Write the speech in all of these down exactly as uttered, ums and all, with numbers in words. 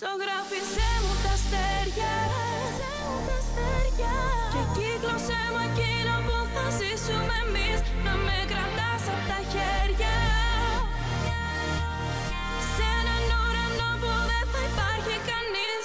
Ζωγράφισε μου τα αστέρια και κύκλωσέ μου εκείνο που θα ζήσουμε εμείς. Να με κρατάς απ' τα χέρια σε έναν ουρανό που δεν θα υπάρχει κανείς.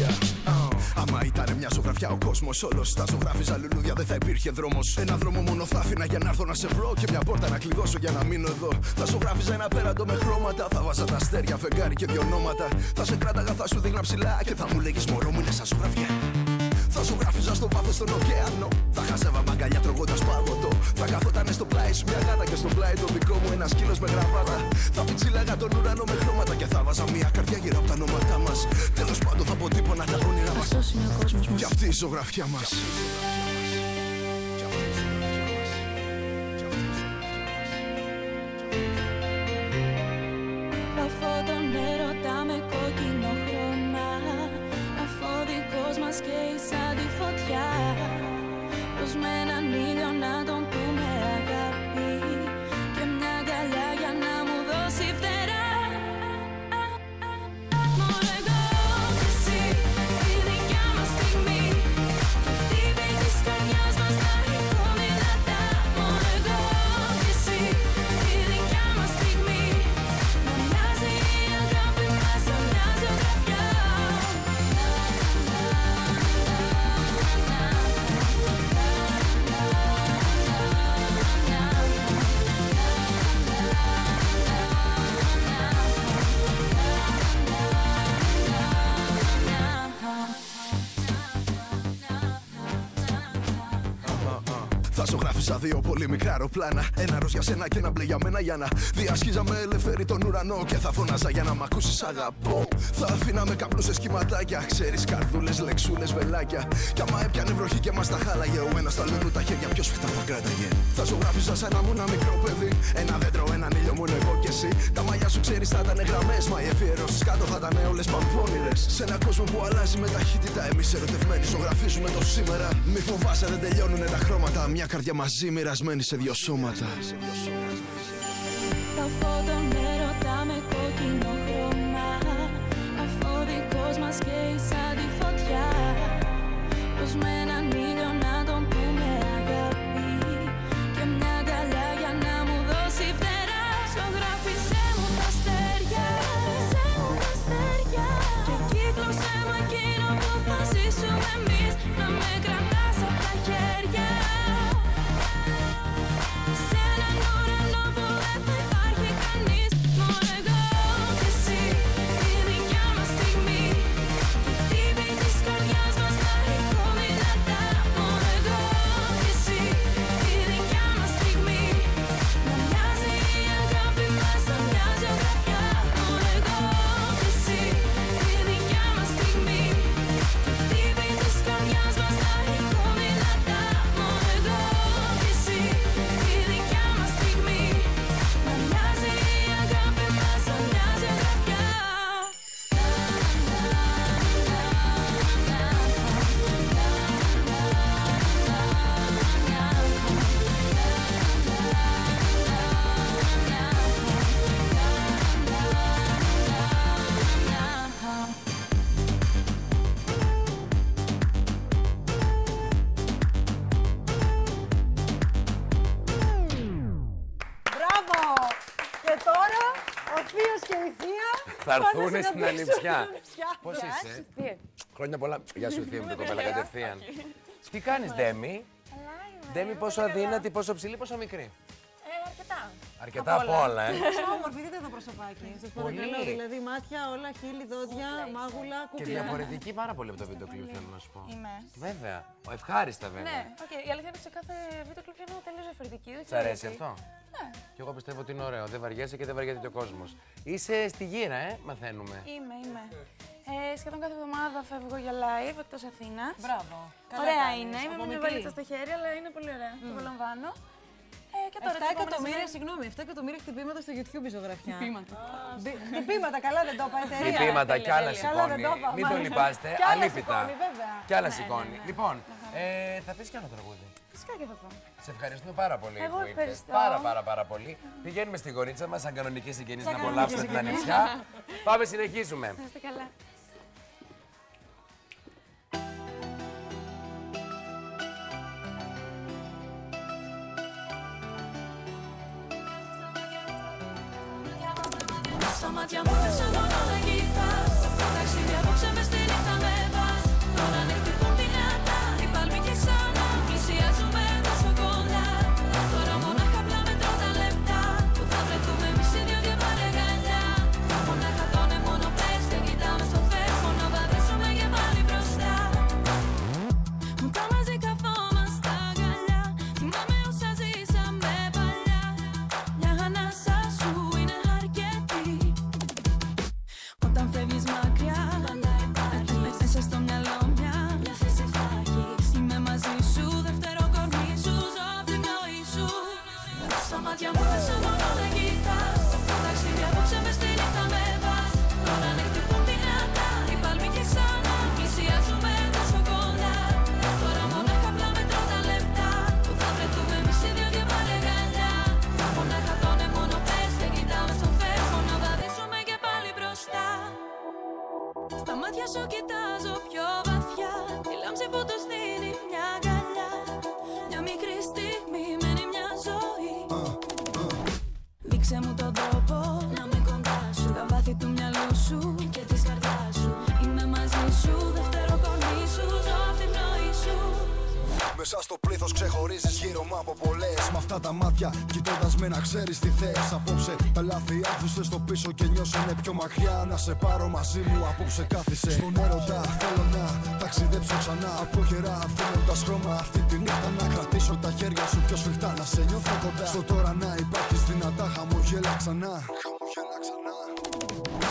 Yeah. Oh. Άμα ήταν μια ζωγραφιά ο κόσμος όλος, τα ζωγράφιζα λουλούδια, δεν θα υπήρχε δρόμος. Ένα δρόμο μόνο θα αφήνα για να έρθω να σε βρω και μια πόρτα να κλειδώσω για να μείνω εδώ. Θα ζωγράφιζα ένα πέραντο με χρώματα, θα βάζα τα αστέρια, φεγγάρι και δυο ονόματα. Θα σε κράταγα, θα σου δείχνα ψηλά και θα μου λέγεις μωρό μου είναι σαν ζωγραφιά. Θα ζωγράφιζα στο βάθος στον ωκεανό, θα χάζευα μαγκαλιά τρώγοντας παγωτό. Θα καθότανε στο πλάι σου μια γάτα και στο πλάι το δικό μου ένα σκύλος με γραβάτα. Θα πιτσίλαγα τον ουρανό με χρώματα και θα βάζα μια καρδιά γύρω από τα νόματά μας. Τέλος πάντων θα αποτύπωνα τα όνειρά μας. Αυτός είναι ο κόσμος μας. Κι αυτή η ζωγραφιά μας. Αφού τον έρωτα με κόκκινο χρώμα, αφού ο δικός μας καίει σαν τη φωτιά, πως με έναν ήλιο να τον πούμε αγάπη και μια αγκαλιά για να μου δώσει φτερά. Μόνο εγώ και εσύ, τη δικιά μας στιγμή, και αυτή η πέτη της καρδιάς μας θα ρυθώ δυνατά. Μόνο εγώ και εσύ, τη δικιά μας στιγμή, να μοιάζει η αγάπη μας σαν μια ζωγραφιά. Θα ζωγράφιζα δύο πολύ μικρά αεροπλάνα. Ένα ροζ για σένα και ένα μπλε για μένα, για να διασχίζαμε ελεύθερη τον ουρανό. Και θα φωνάζα για να μ' ακούσεις αγαπώ. Θα αφήνα με καπνούσες κυματάκια, ξέρεις, καρδούλες, λεξούλες, βελάκια. Κι άμα έπιανε βροχή και μας τα χάλαγε, ο ένας τα λούνου τα χέρια πιο σφιχτά θα κράταγε. Θα ζωγράφιζα σαν να μου ένα μικρό παιδί, ένα δέντρο, έναν ήλιο, μόνο εγώ κι εσύ. Τα μαλλιά σου ξέρεις θα ήταν γραμμές, μα οι εφιερώσεις κάτω θα ήταν όλες παμπώνηρες. Σε έναν κόσμο που αλλάζει με ταχύτητα, εμείς ερωτευμένοι ζωγραφίζουμε το σήμερα. Μη φοβάσαι, δεν τελειώνουνε τα χρώματα. Μια καρδιά μαζί μοιρασμένη σε δυο σώματα. Αφού τον έρωτα με κόκκινο χρώμα, αφού ο δικός μας καίει σαν τη φωτιά, πως με έναν ήλιο να τον πούμε αγάπη και μια αγκαλιά για να μου δώσει φτερά. Ζωγράφισε μου τα αστέρια και κύκλωσέ μου εκείνο που θα ζήσουμε εμείς. Να με κρατάς απ' τα χέρια σε έναν ουρανό που δεν θα υπάρχει κανείς. Μόνο εγώ και εσύ, τη δικιά μας στιγμή, και αυτή η πέτη της καρδιάς μας θα ρυθώ δυνατά. Μόνο εγώ και εσύ, τη δικιά μας στιγμή, να μοιάζει η αγάπη μας σαν μια ζωγραφιά. Μόνο εγώ και εσύ, τη δικιά μας στιγμή, και αυτή η πέτη της καρδιάς μας θα ρυθώ δυνατά. Μόνο εγώ και εσύ, τη δικιά μας στιγμή, να μοιάζει η αγάπη μας σαν μια ζωγραφιά. Μπράβο! Και τώρα ο θείος και η θεία θα έρθουν στην Ανιψιά. Πώς είσαι? Χρόνια πολλά. Γεια σου, θεία μου, κοπέλα, κατευθείαν. Τι κάνεις, Demi? Demi, πόσο αδύνατη, πόσο ψηλή, πόσο μικρή? Αρκετά. Αρκετά απ' όλα, ε. Όμορφη, δείτε το προσωπάκι. Σας παρακαλώ, δηλαδή μάτια, όλα, χείλη, δόντια, μάγουλα, κουκλιά. Και διαφορετική πάρα πολύ από το βίντεο κλιπ, θέλω να σου πω. Είμαι. Βέβαια. Ευχάριστα, βέβαια. Ναι, η αλήθεια είναι ότι σε κάθε βίντεο κλιπ είναι τελείως διαφορετική. Σ' αρέσει αυτό? Ναι. Και εγώ πιστεύω ότι είναι ωραίο. Δεν βαριέσαι και δεν βαριέται και ο κόσμος. Είσαι στη γύρα, ε, μαθαίνουμε. Είμαι, είμαι. Ε, σχεδόν κάθε εβδομάδα φεύγω για live εκτός Αθήνας. Μπράβο. Ωραία είναι. Είμαι με μια βαλίτσα στα χέρια, αλλά είναι πολύ ωραία. Το απολαμβάνω. επτά εκατομμύρια χτυπήματα στο YouTube η ζωγραφιά. Χτυπήματα, καλά δεν το είπα, εταιρεία. Χτυπήματα, κι άλλα σηκώνει. Μην το λυπάστε, αλήφητα. Κι άλλα σηκώνει. Λοιπόν, θα πεις κι άλλο τραγούδι. Φυσικά και θα πω. Σε ευχαριστούμε πάρα πολύ. Εγώ που ευχαριστώ. Πάρα πάρα πάρα πολύ. Πηγαίνουμε στη γορίτσα μας, σαν κανονική συγγενείς, να απολαύσουμε την ανιψιά. Πάμε, συνεχίζουμε. Είστε καλά. Στα μάτια μου δεν σε μπορώ να κοιτάς. Τα ταξίδια απόψε μες στη νύχτα με πας. Τώρα ανεκτυπούν δυνατά οι παλμοί και ξανά πλησιάζουμε τόσο κοντά. Τώρα μονάχα πλάμε τρώτα λεπτά που θα βρεθούμε εμείς οι δύο και πάλι αγκαλιά. Μονάχα τόνε μόνο πες, δεν κοιτάμε στο φες, μόνο βαδίζουμε και πάλι μπροστά. Όταν μαζί καθόμαστε στα αγκαλιά, θυμάμαι όσα ζήσαμε παλιά. Μια ανάσα σου είναι αρκετή. Όταν φεύγεις μακριά, πάντα υπάρχεις μέσα στο μυαλό μια, μια θέση θα έχεις. Είμαι μαζί σου, δεύτερο κορμί σου, ζω απ' την πνοή σου. Στα μάτια μου δεν σε μπορώ να κοιτάς. Τα ταξίδια απόψε μες στη νύχτα με πας. Τώρα ανεκτυπούν δυνατά οι παλμοί και ξανά πλησιάζουμε τόσο κοντά. Τώρα μονάχα πλάμε τρώτα λεπτά που θα βρεθούμε εμείς οι δύο και πάλι αγκαλιά. Μονάχα τόνε μόνο πες, δεν κοιτάμε στο φες, μόνο βαδίζουμε και πάλι μπροστά. Στα μάτια σου κοιτάζω πιο βαθιά, τη λάμψη που τους δίνει μια αγκαλιά. Μια μικρή στιγμή μένει μια ζωή. Δείξε μου τον τρόπο να είμαι κοντά σου, τα βάθη του μυαλού σου και της καρδιάς σου. Είμαι μαζί σου, δεύτερο κορμί σου, ζω απ' την πνοή σου. Μέσα στο πλήθος ξεχωρίζεις γύρω μου από πολλές. Μ' αυτά τα μάτια κοιτώντας με να ξέρεις τι θες. Απόψε τα λάθη άφησε στο πίσω και νιώσανε πιο μακριά. Να σε πάρω μαζί μου απόψε κάθισε. Στον έρωτα θέλω να ταξιδέψω ξανά. Από χερά αφήνοντας χρώμα αυτή τη νύχτα. Να κρατήσω τα χέρια σου πιο σφιχτά. Να σε νιώθω κοντά. Στο τώρα να υπάρχεις δυνατά. Χαμογέλα ξανά. Χαμογέλα ξανά.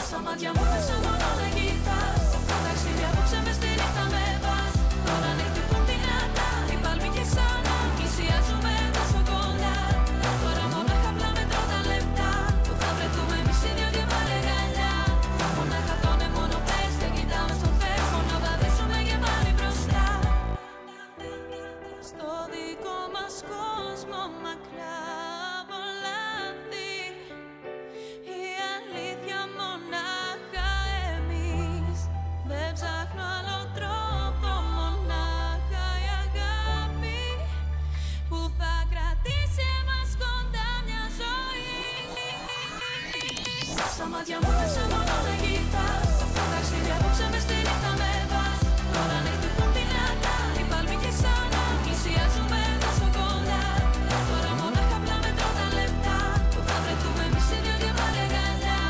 Στα μάτια μου δεν σε μπορώ να κοιτάς. Τα ταξίδια απόψε μες στη νύχτα με πας. Τώρα ανεκτυπούν δυνατά οι παλμοί και ξανά πλησιάζουμε τόσο κοντά. Τώρα μονάχα πλάμε τρώτα λεπτά που θα βρεθούμε εμείς οι δύο και πάλι αγκαλιά. Μονάχα τόνε μόνο πες, δεν κοιτάμε στο φες, μόνο βαδίζουμε και πάλι μπροστά. Στο δικό μας κόσμο μακριά από λάθη, η αλήθεια μονάχα εμείς. Δεν ψάχνω άλλο τρόπο, μονάχα η αγάπη που θα κρατήσει εμάς κοντά μια ζωή. Στα μάτια μου δεν σε μπορώ να κοιτάς. Τα ταξίδια απόψε μες στη νύχτα με πας. Τώρα ανεκτυπούν δυνατά οι παλμοί και ξανά πλησιάζουμε τόσο κοντά. Τώρα μονάχα πλάμε τρώτα λεπτά που θα βρεθούμε εμείς οι δύο και πάλι αγκαλιά.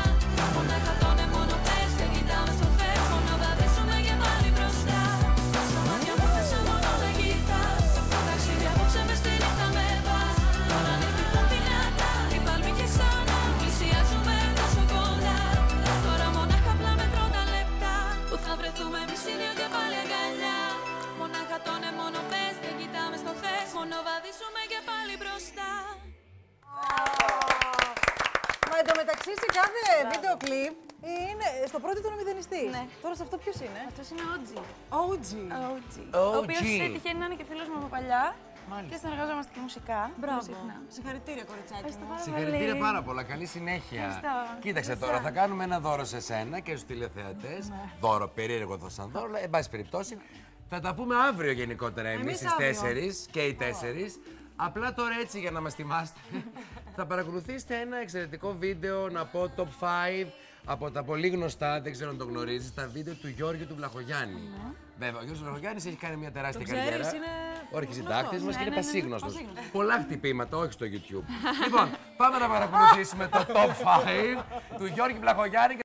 Μονάχα τόνε μόνο πες, δεν κοιτάμε στο φες, μόνο βαδίζουμε και πάλι μπροστά. Στα μάτια μου δεν σε μπορώ να κοιτάς. Τα ταξίδια απόψε μες στη νύχτα με πας. Τώρα ανεκτυπούν δυνατά οι παλμοί και ξανά πλησιάζουμε τόσο κοντά. Τώρα μονάχα πλάμε τρώτα λεπτά που θα βρεθούμε εμείς οι δύο και πάλι αγκαλιά. Μονάχα τόνε μόνο πες, δεν κοιτάμε στο φες, μόνο βαδίσουμε και πάλι μπροστά. Μα εν τω μεταξύ σε κάθε βίντεο κλιπ είναι στο πρώτο ήταν ο μηδενιστή. Ναι. Τώρα σε αυτό ποιος είναι? Αυτός είναι ο Ότζι. Ότζι. Ότζι. Ο οποίος τυχαίνει να είναι και φίλος μου από παλιά. Μάλιστα. Και συνεργαζόμαστε και μουσικά. Μπράβο. Συγχαρητήρια, κοριτσάκι. Συγχαρητήρια πάρα πολλά. Καλή συνέχεια. Ευχαριστώ. Κοίταξε τώρα, θα κάνουμε ένα δώρο σε σένα και στους τηλεθεατές. Ναι. Δώρο, περίεργο εδώ σαν δώρο, εν πάση περιπτώσει. Θα τα πούμε αύριο γενικότερα εμείς στις τέσσερις και οι τέσσερις. Απλά τώρα έτσι για να μας θυμάστε, θα παρακολουθήσετε ένα εξαιρετικό βίντεο, να πω τοπ φάιβ, από τα πολύ γνωστά, δεν ξέρω αν το γνωρίζεις, τα βίντεο του Γιώργου του Βλαχογιάννη. Βέβαια, ο Γιώργος Βλαχογιάννης έχει κάνει μια τεράστια καριέρα. Ο αρχισυντάκτης μας και είναι πασίγνωστος. Πολλά χτυπήματα, όχι στο YouTube. Λοιπόν, πάμε να παρακολουθήσουμε το τοπ φάιβ του Γιώργου Βλαχογιάννη.